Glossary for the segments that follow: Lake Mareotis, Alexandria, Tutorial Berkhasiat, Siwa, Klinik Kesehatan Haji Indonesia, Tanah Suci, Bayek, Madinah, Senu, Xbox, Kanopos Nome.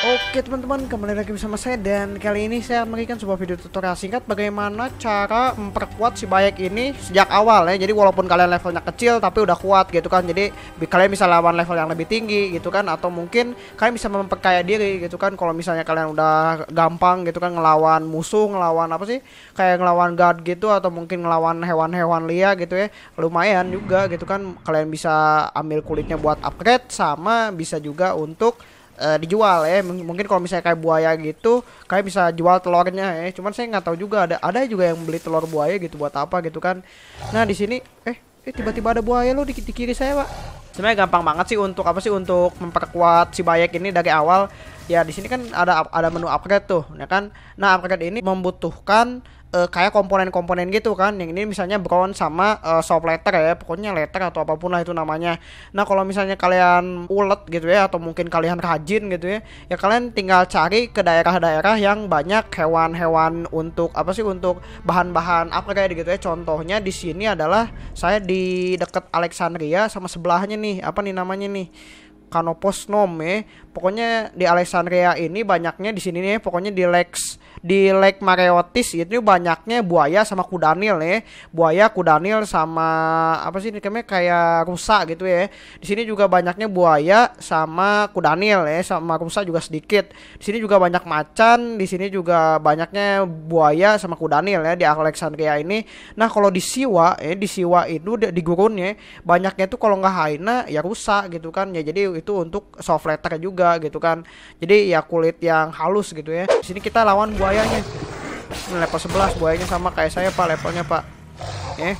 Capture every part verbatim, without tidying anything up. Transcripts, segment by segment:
Oke teman-teman, kembali lagi bersama saya, dan kali ini saya memberikan sebuah video tutorial singkat bagaimana cara memperkuat si Bayek ini sejak awal ya. Jadi walaupun kalian levelnya kecil tapi udah kuat gitu kan, jadi kalian bisa lawan level yang lebih tinggi gitu kan, atau mungkin kalian bisa memperkaya diri gitu kan. Kalau misalnya kalian udah gampang gitu kan ngelawan musuh, ngelawan apa sih kayak ngelawan guard gitu, atau mungkin ngelawan hewan-hewan liar gitu ya, lumayan juga gitu kan. Kalian bisa ambil kulitnya buat upgrade, sama bisa juga untuk Uh, dijual ya. Mungkin kalau misalnya kayak buaya gitu, kayak bisa jual telurnya ya. Cuman saya nggak tahu juga, ada ada juga yang beli telur buaya gitu buat apa gitu kan. Nah di sini eh tiba-tiba eh, ada buaya lo di, di kiri saya pak. Sebenarnya gampang banget sih untuk apa sih untuk memperkuat si Bayek ini dari awal ya. Di sini kan ada ada menu upgrade tuh ya kan. Nah upgrade ini membutuhkan Uh, kayak komponen-komponen gitu kan. Yang ini misalnya bronze sama uh, soft leather ya, pokoknya leather atau apapun lah itu namanya. Nah kalau misalnya kalian ulet gitu ya, atau mungkin kalian rajin gitu ya, ya kalian tinggal cari ke daerah-daerah yang banyak hewan-hewan untuk apa sih untuk bahan-bahan upgrade gitu ya. Contohnya di sini adalah saya di deket Alexandria, sama sebelahnya nih apa nih namanya nih, Kanopos Nome. Pokoknya di Alexandria ini banyaknya di sini nih, pokoknya di Lex di Lake Mareotis itu banyaknya buaya sama kudanil ya. Buaya, kudanil sama apa sih ini kayak kayak rusa gitu ya. Di sini juga banyaknya buaya sama kudanil ya, sama rusa juga sedikit. Di sini juga banyak macan, di sini juga banyaknya buaya sama kudanil ya di Alexandria ini. Nah, kalau di Siwa ya, di Siwa itu di gurunnya banyaknya tuh kalau nggak hyena ya rusa gitu kan. Ya jadi itu untuk soft leather juga gitu kan. Jadi ya kulit yang halus gitu ya. Di sini kita lawan buayanya. Ini level sebelas buayanya, sama kayak saya pak levelnya pak. Eh.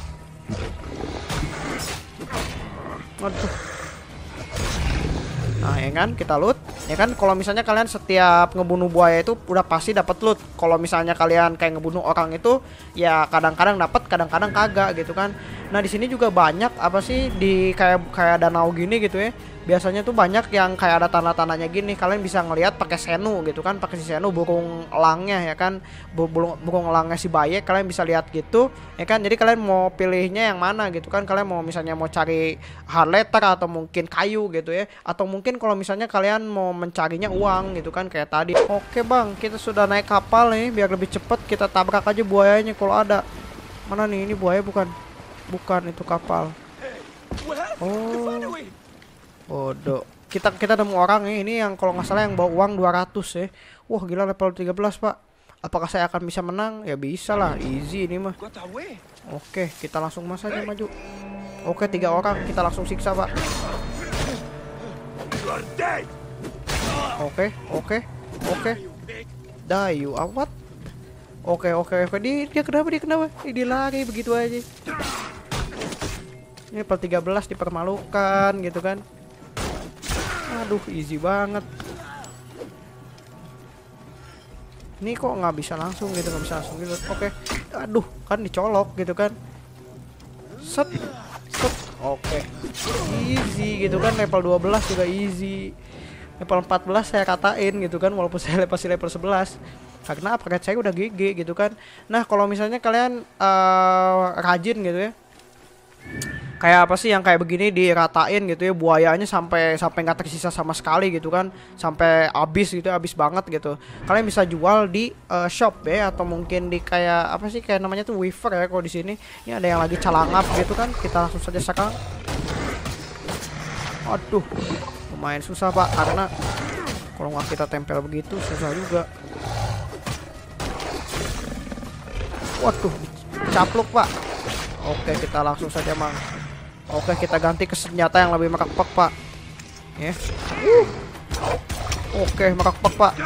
Aduh. Nah ya kan kita loot ya kan. Kalau misalnya kalian setiap ngebunuh buaya itu udah pasti dapat loot. Kalau misalnya kalian kayak ngebunuh orang itu ya kadang-kadang dapat, kadang-kadang kagak gitu kan. Nah di sini juga banyak apa sih di kayak kayak danau gini gitu ya. Biasanya tuh banyak yang kayak ada tanda-tandanya gini. Kalian bisa ngelihat pakai senu gitu kan, pakai si senu burung elangnya ya kan, burung burung elangnya si Bayek. Kalian bisa lihat gitu ya kan. Jadi kalian mau pilihnya yang mana gitu kan. Kalian mau misalnya mau cari hard leather atau mungkin kayu gitu ya, atau mungkin kalau misalnya kalian mau mencarinya uang gitu kan kayak tadi. Oke bang, kita sudah naik kapal nih. Biar lebih cepet kita tabrak aja buayanya kalau ada. Mana nih, ini buaya bukan? Bukan, itu kapal. Oh bodoh. Kita kita nemu orang nih, ini yang kalau nggak salah yang bawa uang dua ratus ya. Wah, gila level tiga belas, Pak. Apakah saya akan bisa menang? Ya bisa lah, easy ini mah. Oke, kita langsung mas aja maju. Oke, tiga orang kita langsung siksa, Pak. Oke, oke. Oke. Dayu awat. Oke, oke, oke. Dia, dia kenapa? Dia kenapa? Dia lari begitu aja. Ini level tiga belas dipermalukan gitu kan. Aduh, easy banget. Ini kok nggak bisa langsung gitu, nggak bisa langsung gitu. Oke, aduh, kan dicolok gitu kan. Set, set. Oke, easy gitu kan. Level dua belas juga easy. Level empat belas saya katain gitu kan, walaupun saya pasti level sebelas. Karena upgrade saya udah G G gitu kan. Nah kalau misalnya kalian uh, rajin gitu ya, kayak apa sih yang kayak begini diratain gitu ya, buayanya sampai sampai nggak tersisa sama sekali gitu kan, sampai habis gitu, habis banget gitu. Kalian bisa jual di uh, shop ya, atau mungkin di kayak apa sih kayak namanya tuh weaver ya kalau di sini. Ini ada yang lagi calangap gitu kan, kita langsung saja sekarang. Aduh, lumayan susah pak, karena kalau nggak kita tempel begitu susah juga. Waduh, capluk pak. Oke, kita langsung saja mang. Oke, kita ganti ke senjata yang lebih merekpek pak. Ya. Yeah. Uh. Oke, merekpek pak.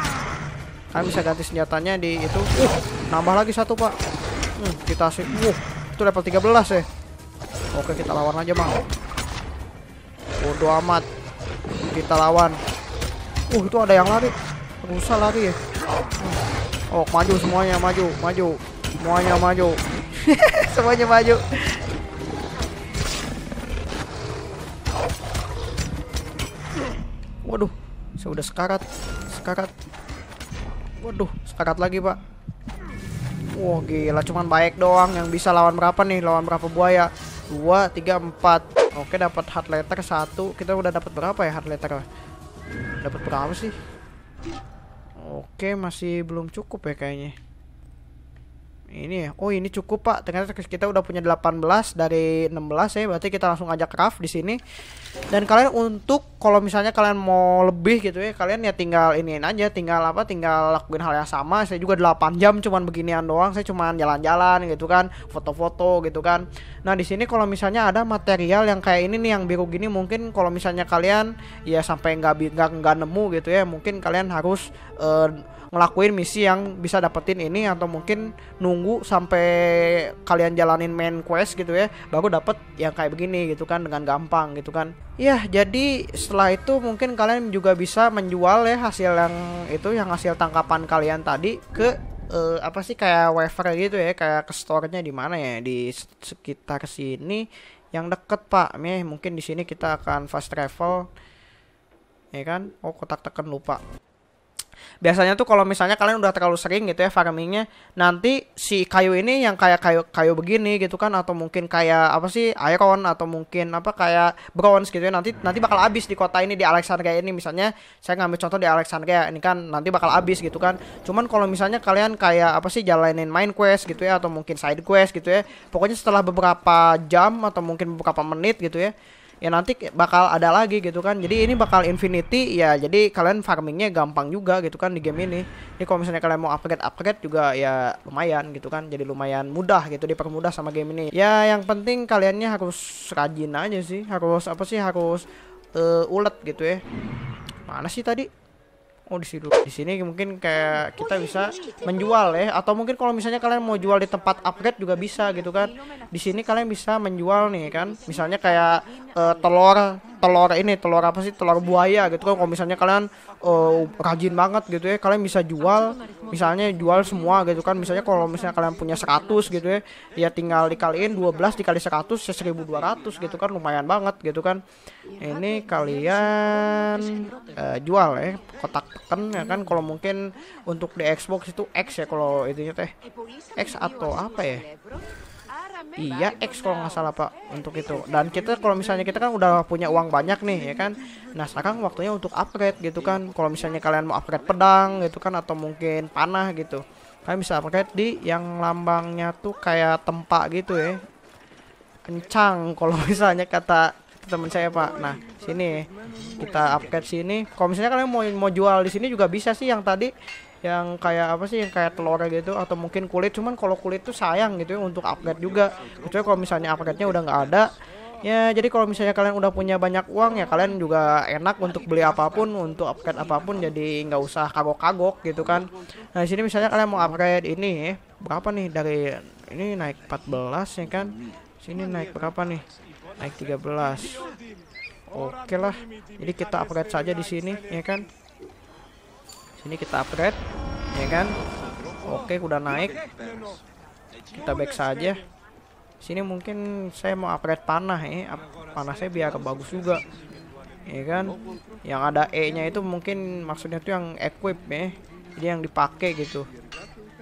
Kalian bisa ganti senjatanya di itu. Uh, nambah lagi satu pak. Hmm, kita sih. Uh, itu level tiga belas ya. Oke, kita lawan aja mang. Bodoh amat. Kita lawan. Uh, itu ada yang lari. Rusa lari ya. Uh. Oh, maju semuanya, maju, maju. Semuanya maju. Semuanya maju. Waduh, saya udah sekarat, sekarat. Waduh, sekarat lagi pak. Wah gila, cuman Bayek doang yang bisa lawan berapa nih? Lawan berapa buaya? Dua, tiga, empat. Oke, dapat hard letter satu. Kita udah dapat berapa ya hard letter? Dapat berapa sih? Oke, masih belum cukup ya kayaknya. Ini ya. Oh, ini cukup, Pak. Ternyata kita udah punya delapan belas dari enam belas ya. Berarti kita langsung ajak craft di sini. Dan kalian untuk kalau misalnya kalian mau lebih gitu ya, kalian ya tinggal iniin aja, tinggal apa? Tinggal lakuin hal yang sama. Saya juga delapan jam cuman beginian doang. Saya cuman jalan-jalan gitu kan, foto-foto gitu kan. Nah, di sini kalau misalnya ada material yang kayak ini nih yang biru gini, mungkin kalau misalnya kalian ya sampai nggak nggak nemu gitu ya, mungkin kalian harus uh, ngelakuin misi yang bisa dapetin ini, atau mungkin nunggu sampai kalian jalanin main quest gitu ya, baru dapet yang kayak begini gitu kan, dengan gampang gitu kan. Iya, jadi setelah itu mungkin kalian juga bisa menjual ya hasil yang itu, yang hasil tangkapan kalian tadi ke uh, apa sih kayak wafer gitu ya, kayak ke store-nya di mana ya, di sekitar sini yang deket, Pak. Nih, mungkin di sini kita akan fast travel. Ya kan? Oh, kotak tekan lupa. Biasanya tuh kalau misalnya kalian udah terlalu sering gitu ya farmingnya, nanti si kayu ini yang kayak kayu kayu begini gitu kan, atau mungkin kayak apa sih iron, atau mungkin apa kayak bronze gitu ya, nanti nanti bakal habis di kota ini, di Alexandria ini. Misalnya saya ngambil contoh di Alexandria ini kan, nanti bakal habis gitu kan. Cuman kalau misalnya kalian kayak apa sih jalanin main quest gitu ya, atau mungkin side quest gitu ya, pokoknya setelah beberapa jam atau mungkin beberapa menit gitu ya, ya nanti bakal ada lagi gitu kan. Jadi ini bakal infinity ya, jadi kalian farmingnya gampang juga gitu kan di game ini. Ini kalau misalnya kalian mau upgrade upgrade juga ya lumayan gitu kan, jadi lumayan mudah gitu, dipermudah sama game ini ya. Yang penting kaliannya harus rajin aja sih, harus apa sih harus uh, ulet gitu ya. Mana sih tadi? Oh, di situ. Di sini mungkin kayak kita bisa menjual ya, atau mungkin kalau misalnya kalian mau jual di tempat upgrade juga bisa gitu kan. Di sini kalian bisa menjual nih kan, misalnya kayak uh, telur telur ini telur apa sih telur buaya gitu kan. Kalau misalnya kalian uh, rajin banget gitu ya, kalian bisa jual, misalnya jual semua gitu kan. Misalnya kalau misalnya kalian punya seratus gitu ya, ya tinggal dikaliin dua belas dikali seratus ya seribu dua ratus gitu kan, lumayan banget gitu kan. Ini kalian uh, jual ya, kotak kan ya kan. Kalau mungkin untuk di Xbox itu X ya, kalau itunya teh X atau apa ya, iya X kalau nggak salah, Pak, untuk itu. Dan kita kalau misalnya kita kan udah punya uang banyak nih ya kan, nah sekarang waktunya untuk upgrade gitu kan. Kalau misalnya kalian mau upgrade pedang gitu kan, atau mungkin panah gitu, kalian bisa upgrade di yang lambangnya tuh kayak tempa gitu ya, kencang kalau misalnya kata teman saya, Pak. Nah, sini kita upgrade sini. Kalau misalnya kalian mau mau jual di sini juga bisa sih, yang tadi yang kayak apa sih yang kayak telurnya gitu, atau mungkin kulit. Cuman kalau kulit tuh sayang gitu ya untuk upgrade juga. Kecuali kalau misalnya upgrade-nya udah nggak ada. Ya, jadi kalau misalnya kalian udah punya banyak uang ya, kalian juga enak untuk beli apapun, untuk upgrade apapun, jadi nggak usah kagok-kagok gitu kan. Nah, di sini misalnya kalian mau upgrade ini berapa nih, dari ini naik empat belas ya kan. Sini naik berapa nih? Naik tiga belas. Oke lah, jadi kita upgrade saja di sini ya kan. Sini kita upgrade ya kan. Oke, udah naik, kita back saja. Sini mungkin saya mau upgrade panah ya, panah saya biar bagus juga ya kan. Yang ada E nya itu mungkin maksudnya tuh yang equip ya, jadi yang dipakai gitu.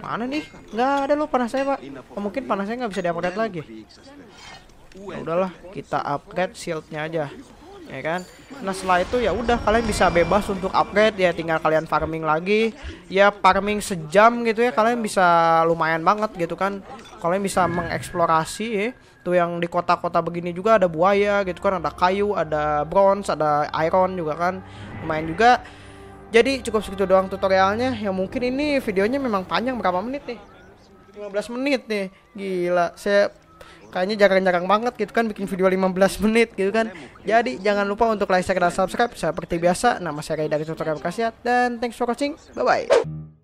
Mana nih, nggak ada loh panah saya, Pak. Oh, mungkin panah saya nggak bisa di upgrade lagi. Nah, udahlah, kita upgrade shieldnya aja ya kan. Nah, setelah itu ya udah, kalian bisa bebas untuk upgrade ya, tinggal kalian farming lagi ya. Farming sejam gitu ya, kalian bisa lumayan banget gitu kan. Kalian bisa mengeksplorasi ya. Tuh yang di kota-kota begini juga ada buaya gitu kan, ada kayu, ada bronze, ada iron juga kan, lumayan juga. Jadi cukup segitu doang tutorialnya ya. Mungkin ini videonya memang panjang, berapa menit nih, lima belas menit nih. Gila, saya kayaknya jarang-jarang banget gitu kan bikin video lima belas menit gitu kan. Jadi jangan lupa untuk like, share, dan subscribe. Seperti biasa, nama saya Ray dari Tutorial Kasiat, dan thanks for watching. Bye-bye.